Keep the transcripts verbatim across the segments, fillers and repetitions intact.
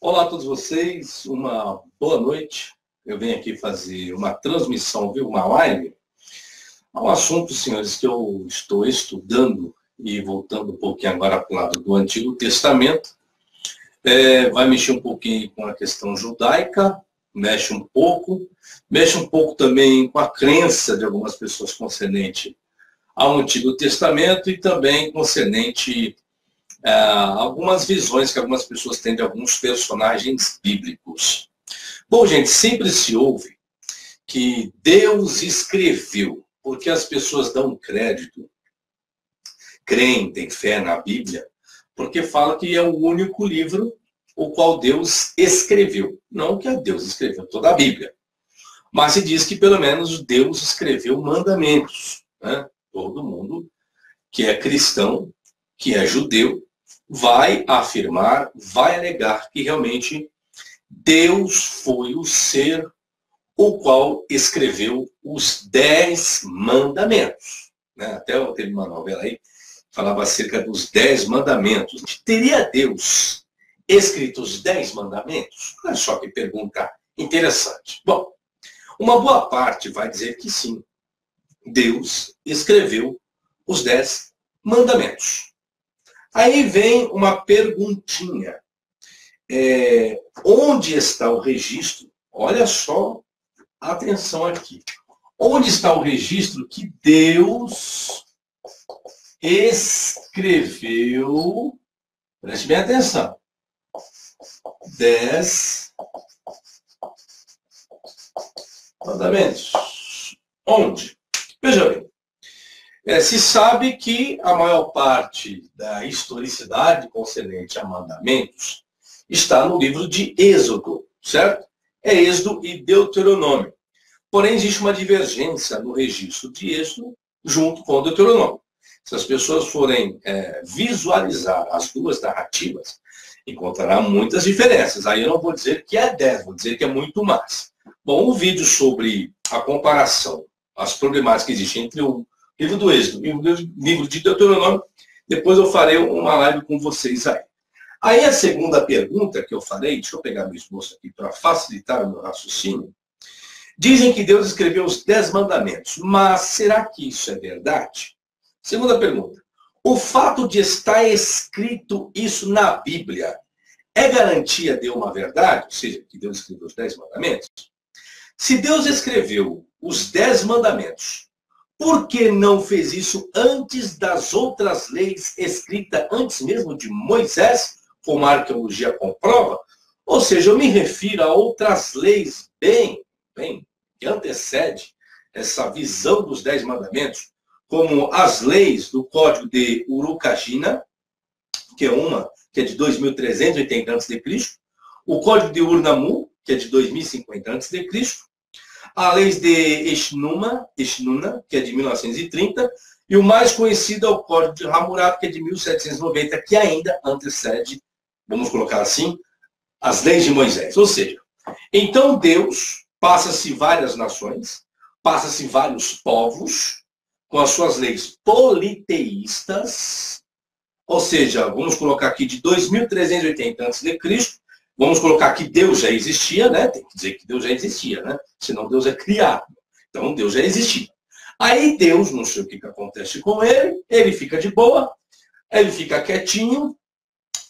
Olá a todos vocês, uma boa noite. Eu venho aqui fazer uma transmissão, viu, uma live, a um assunto, senhores, que eu estou estudando e voltando um pouquinho agora para o lado do Antigo Testamento. É, vai mexer um pouquinho com a questão judaica, mexe um pouco, mexe um pouco também com a crença de algumas pessoas concernente ao Antigo Testamento e também concernente Uh, algumas visões que algumas pessoas têm de alguns personagens bíblicos. Bom, gente, sempre se ouve que Deus escreveu, porque as pessoas dão crédito, creem, têm fé na Bíblia, porque falam que é o único livro o qual Deus escreveu. Não que a Deus escreveu toda a Bíblia, mas se diz que pelo menos Deus escreveu mandamentos, né? Todo mundo que é cristão, que é judeu, vai afirmar, vai alegar que realmente Deus foi o ser o qual escreveu os dez mandamentos. Né? Até teve uma novela aí que falava acerca dos dez mandamentos. Teria Deus escrito os dez mandamentos? Olha só que pergunta interessante. Bom, uma boa parte vai dizer que sim, Deus escreveu os dez mandamentos. Aí vem uma perguntinha. É, onde está o registro? Olha só, atenção aqui. Onde está o registro que Deus escreveu, preste bem atenção, dez mandamentos? Onde? Veja bem. É, se sabe que a maior parte da historicidade concernente a mandamentos está no livro de Êxodo, certo? É Êxodo e Deuteronômio. Porém, existe uma divergência no registro de Êxodo junto com o Deuteronômio. Se as pessoas forem é, visualizar as duas narrativas, encontrará muitas diferenças. Aí eu não vou dizer que é dez, vou dizer que é muito mais. Bom, o um vídeo sobre a comparação, as problemáticas que existem entre o livro do Êxodo, livro de Deuteronômio, depois eu farei uma live com vocês aí. Aí a segunda pergunta que eu farei, deixa eu pegar meu esboço aqui para facilitar o meu raciocínio. Dizem que Deus escreveu os dez mandamentos, mas será que isso é verdade? Segunda pergunta. O fato de estar escrito isso na Bíblia é garantia de uma verdade? Ou seja, que Deus escreveu os dez mandamentos? Se Deus escreveu os dez mandamentos, por que não fez isso antes das outras leis escritas, antes mesmo de Moisés, como a arqueologia comprova? Ou seja, eu me refiro a outras leis bem, bem, que antecede essa visão dos dez mandamentos, como as leis do Código de Urukagina, que é uma, que é de dois mil trezentos e oitenta antes de Cristo, o Código de Ur-Nammu, que é de dois mil e cinquenta antes de Cristo, a lei de Eshnuma, Eshnuna, que é de mil novecentos e trinta, e o mais conhecido é o Código de Hammurabi, que é de mil setecentos e noventa, que ainda antecede, vamos colocar assim, as leis de Moisés. Ou seja, então Deus passa-se várias nações, passa-se vários povos, com as suas leis politeístas, ou seja, vamos colocar aqui de dois mil trezentos e oitenta antes de Cristo, vamos colocar que Deus já existia, né? Tem que dizer que Deus já existia, né? Senão Deus é criado. Então Deus já existia. Aí Deus, não sei o que, que acontece com ele, ele fica de boa, ele fica quietinho.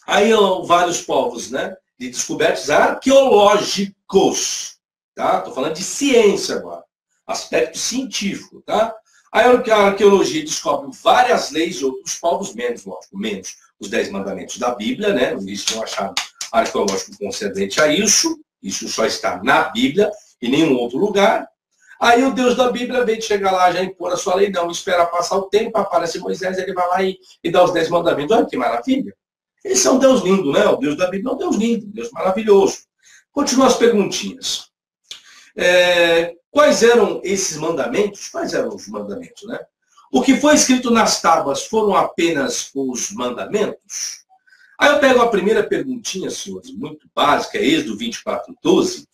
Aí ó, vários povos, né? De descobertas arqueológicos, tá? Estou falando de ciência agora, aspecto científico, tá? Aí a arqueologia descobre várias leis de outros povos, menos, lógico, menos os dez mandamentos da Bíblia, né? No início não acharam arqueológico concedente a isso, isso só está na Bíblia, em nenhum outro lugar. Aí o Deus da Bíblia, ao invés de chegar lá já impor a sua lei, não, espera passar o tempo, aparece Moisés, ele vai lá e, e dá os dez mandamentos. Olha que maravilha. Esse é um Deus lindo, né? O Deus da Bíblia é um Deus lindo, um Deus maravilhoso. Continua as perguntinhas. É, quais eram esses mandamentos? Quais eram os mandamentos, né? O que foi escrito nas tábuas foram apenas os mandamentos? Aí eu pego a primeira perguntinha, senhores, muito básica, é Êxodo vinte e quatro, doze,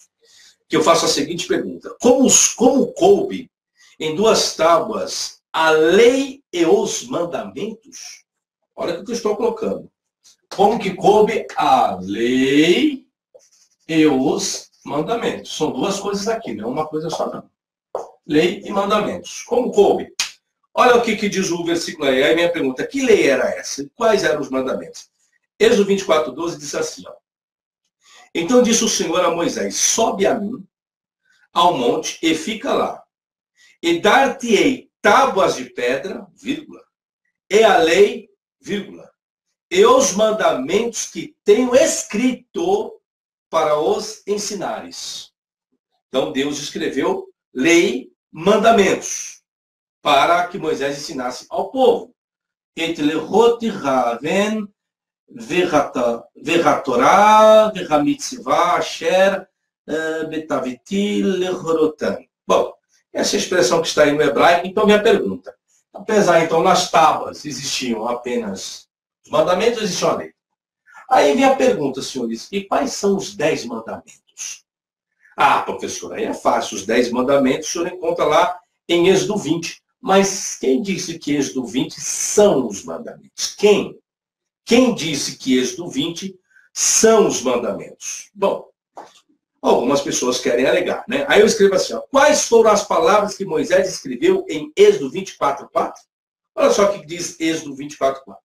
que eu faço a seguinte pergunta. Como, como coube em duas tábuas a lei e os mandamentos? Olha o que eu estou colocando. Como que coube a lei e os mandamentos. São duas coisas aqui, não é uma coisa só não. Lei e mandamentos. Como coube? Olha o que, que diz o versículo aí. Aí minha pergunta, que lei era essa? Quais eram os mandamentos? Êxodo vinte e quatro, doze diz assim, ó. Então disse o Senhor a Moisés, sobe a mim ao monte e fica lá. E dar-te-ei tábuas de pedra, vírgula, e a lei, vírgula, e os mandamentos que tenho escrito para os ensinares. Então Deus escreveu lei, mandamentos, para que Moisés ensinasse ao povo. Et lehot raven, verratorá, verramitzivá, asher, betaviti, lehorotan. Bom, essa expressão que está aí no hebraico, então minha pergunta. Apesar, então, nas tábuas existiam apenas os mandamentos, existiam a lei. Aí vem a pergunta, senhores, e quais são os dez mandamentos? Ah, professor, aí é fácil, os dez mandamentos o senhor encontra lá em Êxodo vinte. Mas quem disse que Êxodo vinte são os mandamentos? Quem? Quem disse que Êxodo vinte são os mandamentos? Bom, algumas pessoas querem alegar, né? Aí eu escrevo assim, ó, quais foram as palavras que Moisés escreveu em Êxodo vinte e quatro, quatro? Olha só o que diz Êxodo vinte e quatro, quatro.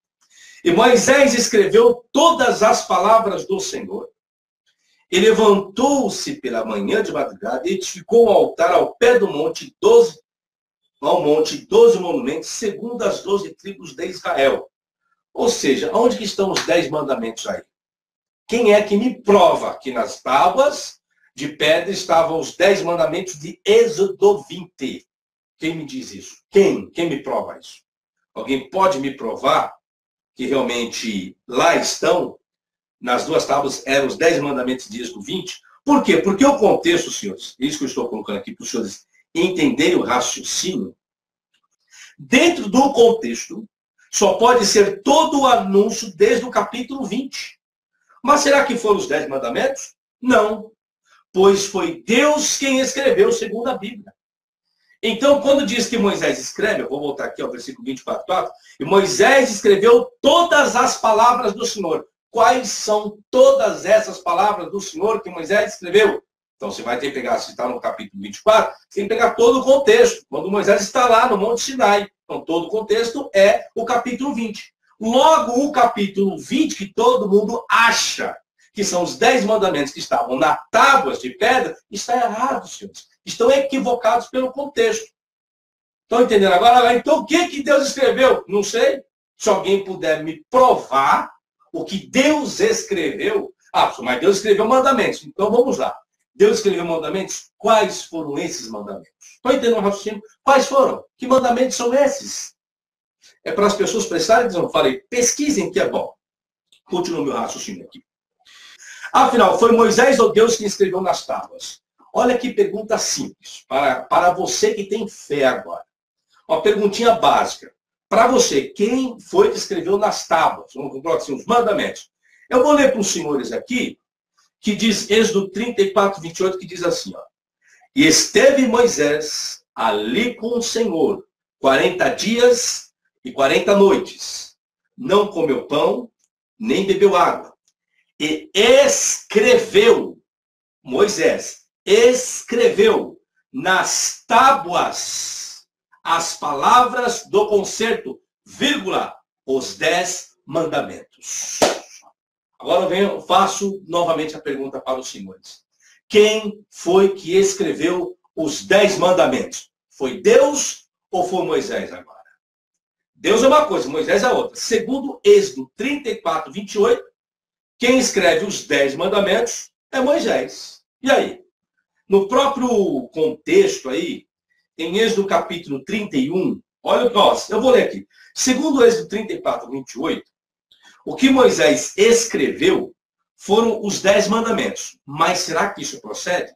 E Moisés escreveu todas as palavras do Senhor. E levantou-se pela manhã de madrugada e edificou um altar ao pé do monte, doze, ao monte, doze monumentos, segundo as doze tribos de Israel. Ou seja, onde que estão os dez mandamentos aí? Quem é que me prova que nas tábuas de pedra estavam os dez mandamentos de Êxodo vinte. Quem me diz isso? Quem? Quem me prova isso? Alguém pode me provar que realmente lá estão, nas duas tábuas, eram os dez mandamentos de Êxodo vinte? Por quê? Porque o contexto, senhores, isso que eu estou colocando aqui para os senhores entenderem o raciocínio, dentro do contexto, só pode ser todo o anúncio desde o capítulo vinte. Mas será que foram os dez mandamentos? Não. Pois foi Deus quem escreveu, segundo a Bíblia. Então, quando diz que Moisés escreve, eu vou voltar aqui ao versículo vinte e quatro, quatro, e Moisés escreveu todas as palavras do Senhor. Quais são todas essas palavras do Senhor que Moisés escreveu? Então, você vai ter que pegar, se está no capítulo vinte e quatro, você tem que pegar todo o contexto. Quando Moisés está lá no Monte Sinai, então todo o contexto é o capítulo vinte. Logo, o capítulo vinte, que todo mundo acha que são os dez mandamentos que estavam na tábuas de pedra, está errado, senhores. Estão equivocados pelo contexto. Estão entendendo agora? Então, o que, que Deus escreveu? Não sei. Se alguém puder me provar o que Deus escreveu. Ah, mas Deus escreveu mandamentos. Então, vamos lá. Deus escreveu mandamentos? Quais foram esses mandamentos? Estão entendendo o raciocínio? Quais foram? Que mandamentos são esses? É para as pessoas prestarem atenção. Eu falei, pesquisem que é bom. Continuo meu raciocínio aqui. Afinal, foi Moisés ou Deus que escreveu nas tábuas? Olha que pergunta simples, para, para você que tem fé agora. Uma perguntinha básica. Para você, quem foi que escreveu nas tábuas? Vamos colocar assim, os mandamentos. Eu vou ler para os senhores aqui, que diz, Êxodo trinta e quatro, vinte e oito, que diz assim, ó. E esteve Moisés ali com o Senhor, quarenta dias e quarenta noites. Não comeu pão, nem bebeu água. E escreveu, Moisés, escreveu nas tábuas as palavras do concerto, vírgula, os dez mandamentos. Agora eu venho, faço novamente a pergunta para os senhores. Quem foi que escreveu os dez mandamentos? Foi Deus ou foi Moisés agora? Deus é uma coisa, Moisés é outra. Segundo Êxodo trinta e quatro, vinte e oito, quem escreve os dez mandamentos é Moisés. E aí? No próprio contexto aí, em Êxodo capítulo trinta e um, olha o nosso, eu vou ler aqui. Segundo Êxodo trinta e quatro, vinte e oito, o que Moisés escreveu foram os dez mandamentos. Mas será que isso procede?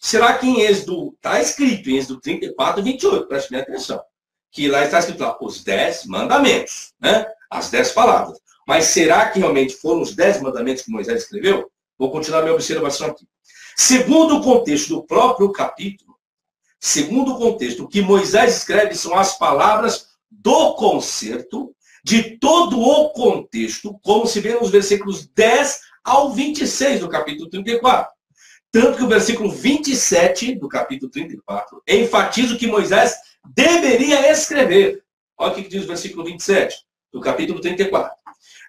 Será que em Êxodo, está escrito em Êxodo trinta e quatro, vinte e oito, prestem atenção, que lá está escrito lá, os dez mandamentos, né? As dez palavras. Mas será que realmente foram os dez mandamentos que Moisés escreveu? Vou continuar minha observação aqui. Segundo o contexto do próprio capítulo, segundo o contexto, o que Moisés escreve são as palavras do concerto, de todo o contexto, como se vê nos versículos dez ao vinte e seis do capítulo trinta e quatro. Tanto que o versículo vinte e sete do capítulo trinta e quatro enfatiza o que Moisés deveria escrever. Olha o que diz o versículo vinte e sete do capítulo trinta e quatro.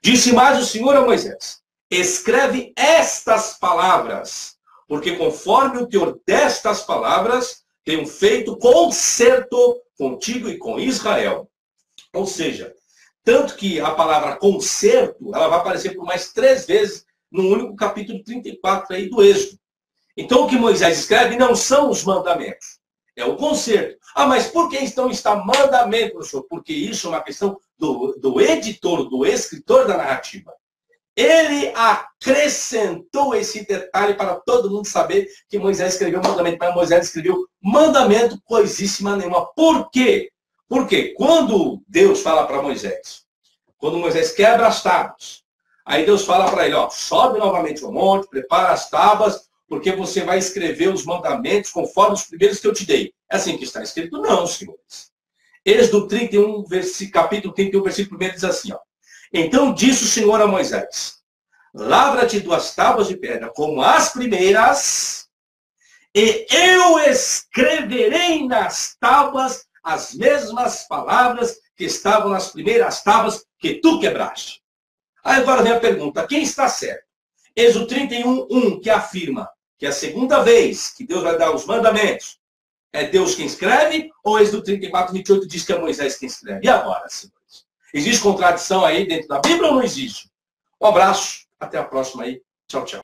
Disse mais o Senhor a Moisés: escreve estas palavras, porque conforme o teor destas palavras, tenho feito concerto contigo e com Israel. Ou seja, tanto que a palavra concerto, ela vai aparecer por mais três vezes no único capítulo trinta e quatro aí do Êxodo. Então o que Moisés escreve não são os mandamentos, é o concerto. Ah, mas por que então está mandamento, professor? Porque isso é uma questão do, do editor, do escritor da narrativa. Ele acrescentou esse detalhe para todo mundo saber que Moisés escreveu mandamento, mas Moisés escreveu mandamento coisíssima nenhuma. Por quê? Porque quando Deus fala para Moisés, quando Moisés quebra as tábuas, aí Deus fala para ele, ó, sobe novamente o monte, prepara as tábuas, porque você vai escrever os mandamentos conforme os primeiros que eu te dei. É assim que está escrito? Não, senhores. Êxodo trinta e um, capítulo trinta e um, versículo primeiro diz assim, ó. Então disse o Senhor a Moisés, lavra-te duas tábuas de pedra, como as primeiras, e eu escreverei nas tábuas as mesmas palavras que estavam nas primeiras tábuas que tu quebraste. Aí agora vem a pergunta, quem está certo? Êxodo trinta e um, um, que afirma que é a segunda vez que Deus vai dar os mandamentos, é Deus quem escreve, ou Êxodo trinta e quatro, vinte e oito diz que é Moisés quem escreve? E agora, Senhor? Existe contradição aí dentro da Bíblia ou não existe? Um abraço, até a próxima aí. Tchau, tchau.